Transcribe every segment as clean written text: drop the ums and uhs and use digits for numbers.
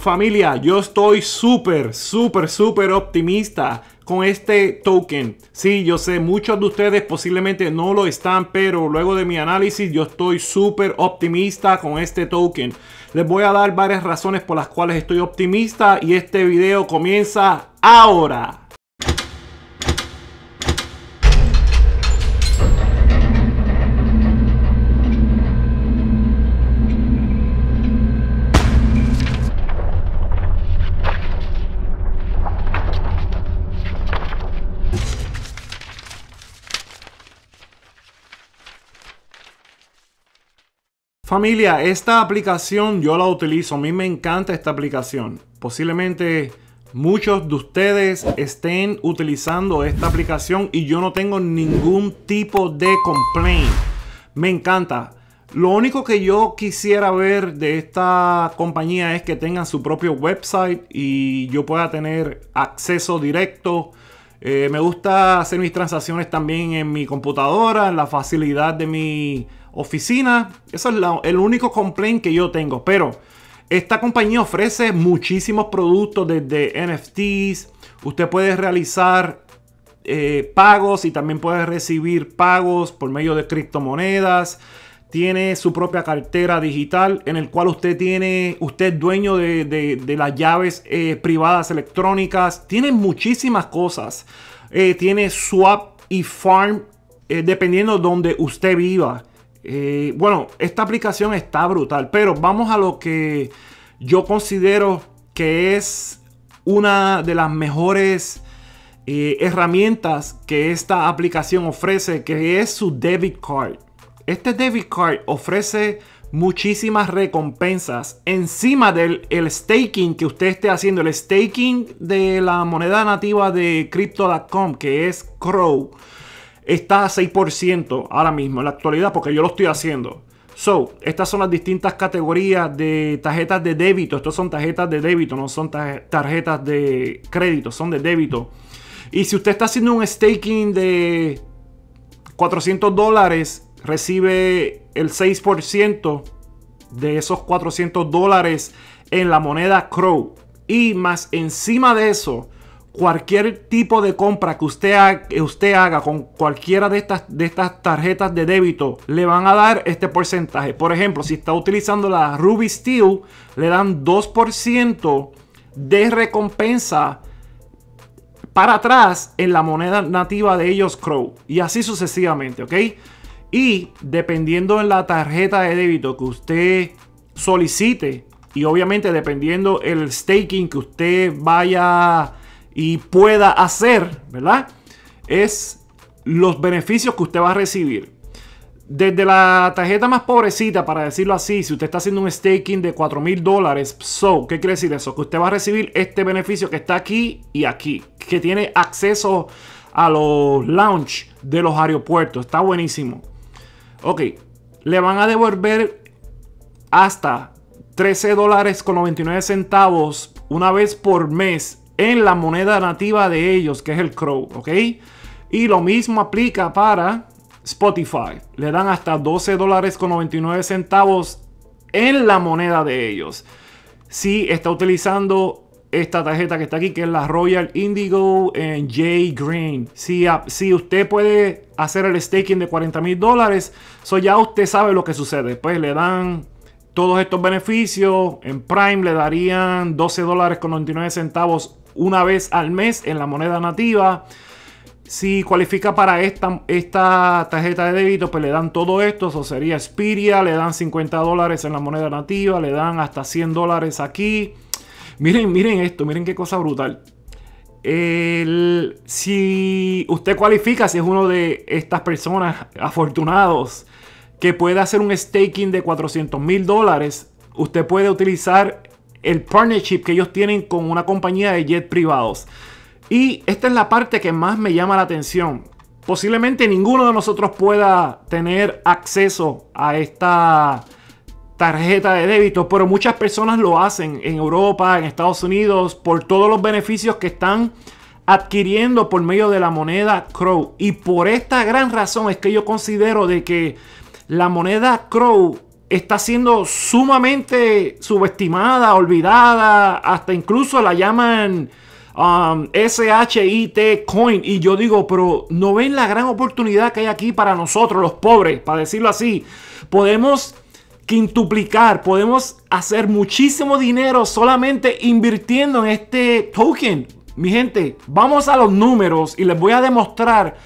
Familia, yo estoy súper optimista con este token. Sí, yo sé, muchos de ustedes posiblemente no lo están, pero luego de mi análisis yo estoy súper optimista con este token. Les voy a dar varias razones por las cuales estoy optimista y este video comienza ahora. Familia, esta aplicación yo la utilizo, a mí me encanta esta aplicación. Posiblemente muchos de ustedes estén utilizando esta aplicación y yo no tengo ningún tipo de complaint. Me encanta. Lo único que yo quisiera ver de esta compañía es que tengan su propio website y yo pueda tener acceso directo. Me gusta hacer mis transacciones también en mi computadora, en la facilidad de mi oficina. Eso es el único complaint que yo tengo, pero esta compañía ofrece muchísimos productos, desde NFTs. Usted puede realizar pagos y también puede recibir pagos por medio de criptomonedas. Tiene su propia cartera digital en el cual usted es dueño de las llaves privadas electrónicas. Tiene muchísimas cosas. Tiene swap y farm dependiendo de donde usted viva. Bueno, esta aplicación está brutal, pero vamos a lo que yo considero que es una de las mejores herramientas que esta aplicación ofrece, que es su debit card. Este debit card ofrece muchísimas recompensas encima del staking que usted esté haciendo, el staking de la moneda nativa de Crypto.com, que es CRO. Está a 6% ahora mismo en la actualidad, porque yo lo estoy haciendo. So, estas son las distintas categorías de tarjetas de débito. Estas son tarjetas de débito, no son tarjetas de crédito, son de débito. Y si usted está haciendo un staking de $400, recibe el 6% de esos $400 en la moneda CRO. Y más encima de eso, cualquier tipo de compra que usted haga con cualquiera de estas tarjetas de débito, le van a dar este porcentaje. Por ejemplo, si está utilizando la Ruby Steel, le dan 2% de recompensa para atrás en la moneda nativa de ellos, CRO. Y así sucesivamente, ¿ok? Y dependiendo en la tarjeta de débito que usted solicite, y obviamente dependiendo el staking que usted vaya y pueda hacer, ¿verdad? Es los beneficios que usted va a recibir. Desde la tarjeta más pobrecita, para decirlo así, si usted está haciendo un staking de $4,000, so, ¿qué quiere decir eso? Que usted va a recibir este beneficio que está aquí y aquí, que tiene acceso a los lounge de los aeropuertos. Está buenísimo. Ok, le van a devolver hasta $13.99 una vez por mes en la moneda nativa de ellos, que es el CRO, ¿ok? Y lo mismo aplica para Spotify. Le dan hasta $12.99 en la moneda de ellos. Si está utilizando esta tarjeta que está aquí, que es la Royal Indigo en J Green. Si usted puede hacer el staking de $40,000, so ya usted sabe lo que sucede. Pues le dan todos estos beneficios. En Prime le darían $12.99 una vez al mes en la moneda nativa. Si cualifica para esta tarjeta de débito, pues le dan todo esto. Eso sería Spiria, le dan $50 en la moneda nativa, le dan hasta $100 aquí. Miren, miren esto, miren qué cosa brutal. Si usted cualifica, si es uno de estas personas afortunados que puede hacer un staking de $400,000, usted puede utilizar el partnership que ellos tienen con una compañía de jet privados. Y esta es la parte que más me llama la atención. Posiblemente ninguno de nosotros pueda tener acceso a esta tarjeta de débito, pero muchas personas lo hacen en Europa, en Estados Unidos, por todos los beneficios que están adquiriendo por medio de la moneda CRO. Y por esta gran razón es que yo considero de que la moneda CRO está siendo sumamente subestimada, olvidada, hasta incluso la llaman SHIT Coin. Y yo digo, pero ¿no ven la gran oportunidad que hay aquí para nosotros, los pobres? Para decirlo así, podemos quintuplicar, podemos hacer muchísimo dinero solamente invirtiendo en este token. Mi gente, vamos a los números y les voy a demostrar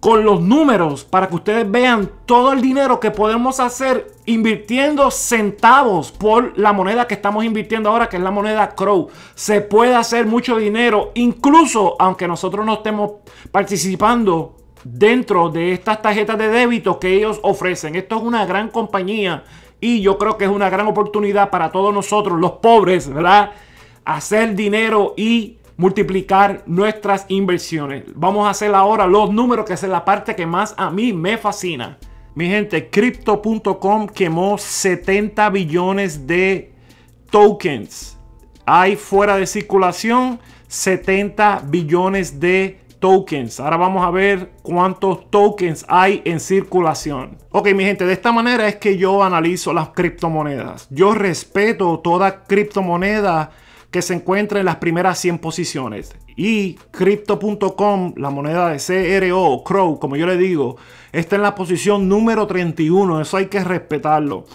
con los números para que ustedes vean todo el dinero que podemos hacer invirtiendo centavos por la moneda que estamos invirtiendo ahora, que es la moneda CRO. Se puede hacer mucho dinero, incluso aunque nosotros no estemos participando dentro de estas tarjetas de débito que ellos ofrecen. Esto es una gran compañía y yo creo que es una gran oportunidad para todos nosotros, los pobres, ¿verdad? Hacer dinero y multiplicar nuestras inversiones. Vamos a hacer ahora los números, que es la parte que más a mí me fascina. Mi gente, Crypto.com quemó 70 billones de tokens. Hay fuera de circulación 70 billones de tokens. Ahora vamos a ver cuántos tokens hay en circulación. Ok, mi gente, de esta manera es que yo analizo las criptomonedas. Yo respeto toda criptomoneda que se encuentra en las primeras 100 posiciones. Y Crypto.com, la moneda de CRO, CRO, como yo le digo, está en la posición número 31. Eso hay que respetarlo.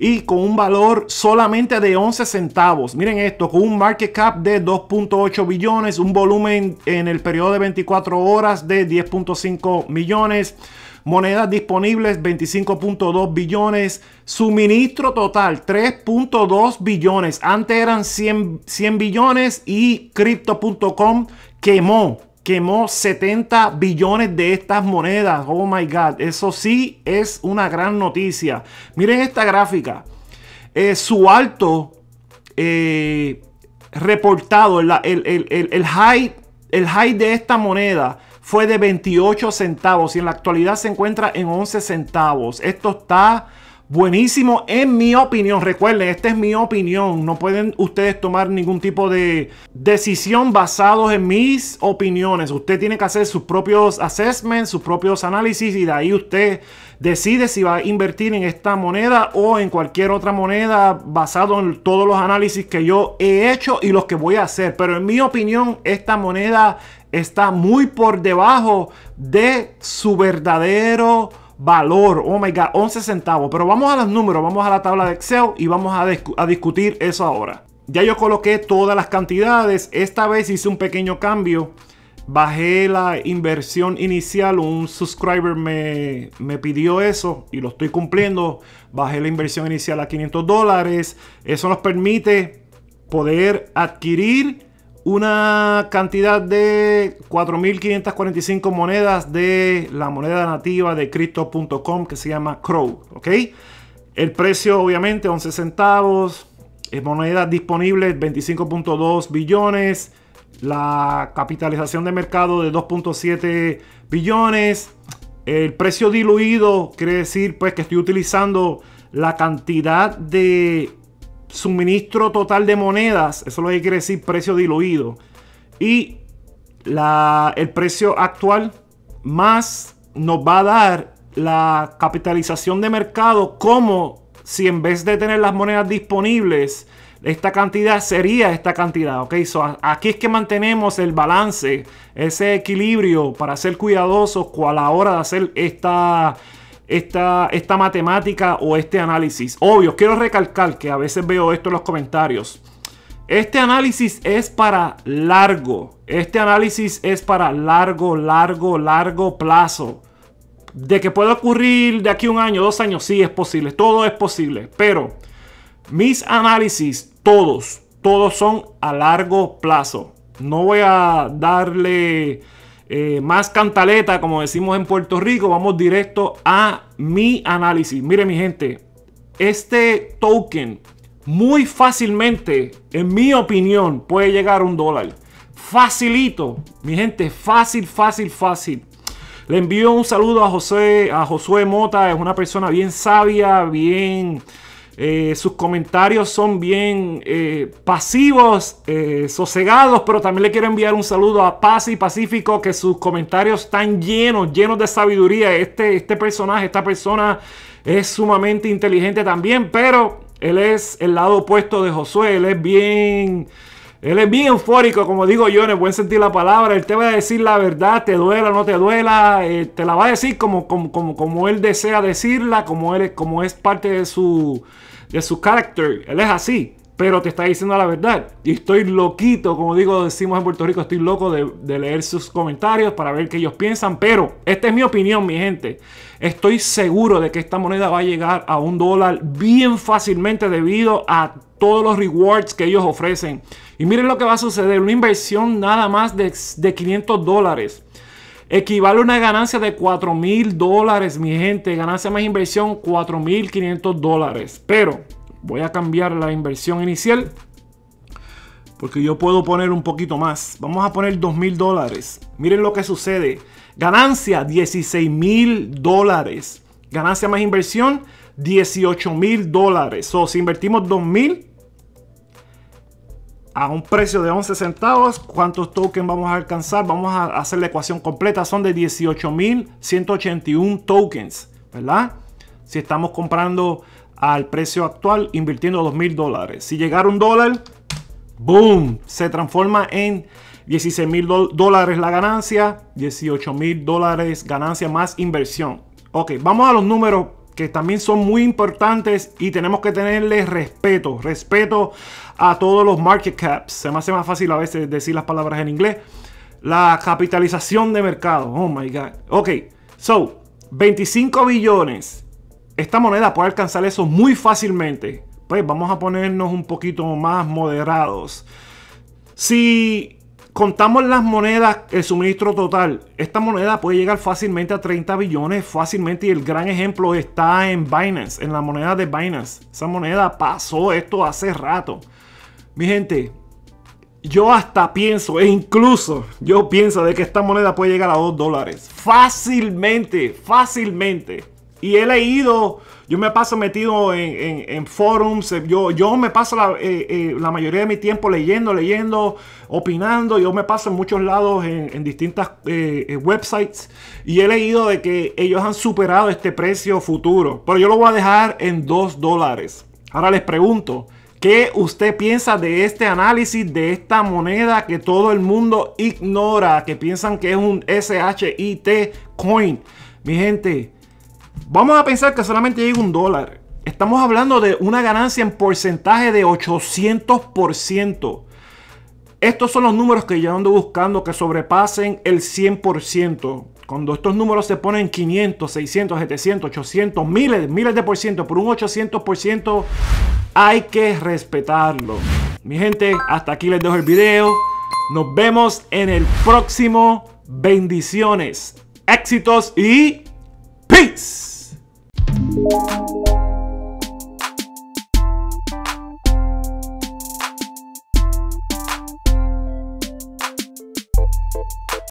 Y con un valor solamente de 11 centavos. Miren esto, con un market cap de 2.8 billones, un volumen en el periodo de 24 horas de 10.5 millones. Monedas disponibles 25.2 billones. Suministro total 3.2 billones. Antes eran 100 billones y Crypto.com quemó 70 billones de estas monedas. Oh my God, eso sí es una gran noticia. Miren esta gráfica. Su alto reportado, el high de esta moneda fue de 28 centavos y en la actualidad se encuentra en 11 centavos. Esto está buenísimo en mi opinión. Recuerden, esta es mi opinión. No pueden ustedes tomar ningún tipo de decisión basados en mis opiniones. Usted tiene que hacer sus propios assessments, sus propios análisis, y de ahí usted decide si va a invertir en esta moneda o en cualquier otra moneda basado en todos los análisis que yo he hecho y los que voy a hacer. Pero en mi opinión, esta moneda está muy por debajo de su verdadero valor. Oh my God, 11 centavos. Pero vamos a los números, vamos a la tabla de Excel y vamos a discutir eso ahora. Ya yo coloqué todas las cantidades. Esta vez hice un pequeño cambio. Bajé la inversión inicial. Un subscriber me pidió eso y lo estoy cumpliendo. Bajé la inversión inicial a $500. Eso nos permite poder adquirir una cantidad de 4.545 monedas de la moneda nativa de Crypto.com que se llama CRO. ¿Ok? El precio obviamente 11 centavos. Monedas disponibles 25.2 billones. La capitalización de mercado de 2.7 billones. El precio diluido quiere decir pues que estoy utilizando la cantidad de suministro total de monedas, eso es lo que quiere decir precio diluido, y el precio actual más nos va a dar la capitalización de mercado, como si en vez de tener las monedas disponibles esta cantidad sería esta cantidad. Ok, so, aquí es que mantenemos el balance, ese equilibrio, para ser cuidadosos a la hora de hacer esta matemática o este análisis. Obvio, quiero recalcar que a veces veo esto en los comentarios. Este análisis es para largo. Este análisis es para largo plazo. De que pueda ocurrir de aquí a un año, 2 años, sí es posible. Todo es posible. Pero mis análisis, todos son a largo plazo. No voy a darle más cantaleta, como decimos en Puerto Rico. Vamos directo a mi análisis. Mire, mi gente, este token muy fácilmente, en mi opinión, puede llegar a $1. Facilito, mi gente, fácil. Le envío un saludo a Josué Mota. Es una persona bien sabia, bien Sus comentarios son bien pasivos, sosegados, pero también le quiero enviar un saludo a Paz y Pacífico, que sus comentarios están llenos de sabiduría. Este personaje, esta persona es sumamente inteligente también, pero él es el lado opuesto de Josué. Él es bien eufórico, como digo yo, en el buen sentido de la palabra. Él te va a decir la verdad, te duela o no te duela, te la va a decir como él desea decirla, como es parte de su carácter. Él es así, pero te está diciendo la verdad. Y estoy loquito, como digo, decimos en Puerto Rico, estoy loco de leer sus comentarios para ver qué ellos piensan. Pero esta es mi opinión, mi gente. Estoy seguro de que esta moneda va a llegar a $1 bien fácilmente debido a todos los rewards que ellos ofrecen. Y miren lo que va a suceder. Una inversión nada más de $500 equivale a una ganancia de $4,000, mi gente. Ganancia más inversión, $4,500. Pero voy a cambiar la inversión inicial porque yo puedo poner un poquito más. Vamos a poner $2,000. Miren lo que sucede. Ganancia $16,000. Ganancia más inversión $18,000. O si invertimos $2,000 a un precio de 11 centavos, ¿cuántos tokens vamos a alcanzar? Vamos a hacer la ecuación completa. Son de 18,181 tokens, ¿verdad? Si estamos comprando al precio actual, invirtiendo $2,000. Si llegara $1, ¡boom! Se transforma en $16,000 la ganancia, $18,000 ganancia más inversión. Ok, vamos a los números que también son muy importantes y tenemos que tenerle respeto a todos los market caps. Se me hace más fácil a veces decir las palabras en inglés. La capitalización de mercado. Oh my God. Ok, so 25 billones. Esta moneda puede alcanzar eso muy fácilmente. Pues vamos a ponernos un poquito más moderados. Si contamos las monedas, el suministro total, esta moneda puede llegar fácilmente a 30 billones, fácilmente. Y el gran ejemplo está en Binance, en la moneda de Binance. Esa moneda pasó esto hace rato. Mi gente, yo hasta pienso, e incluso yo pienso de que esta moneda puede llegar a $2. Fácilmente, fácilmente. Y he leído, yo me paso metido en forums, yo me paso la mayoría de mi tiempo leyendo, opinando. Yo me paso en muchos lados, en distintas websites, y he leído de que ellos han superado este precio futuro. Pero yo lo voy a dejar en $2. Ahora les pregunto, ¿qué usted piensa de este análisis de esta moneda que todo el mundo ignora, que piensan que es un SHIT coin? Mi gente, vamos a pensar que solamente llega $1. Estamos hablando de una ganancia en porcentaje de 800%. Estos son los números que yo ando buscando, que sobrepasen el 100%. Cuando estos números se ponen 500, 600, 700, 800, miles de por ciento, por un 800%, hay que respetarlo. Mi gente, hasta aquí les dejo el video. Nos vemos en el próximo. Bendiciones, éxitos y peace!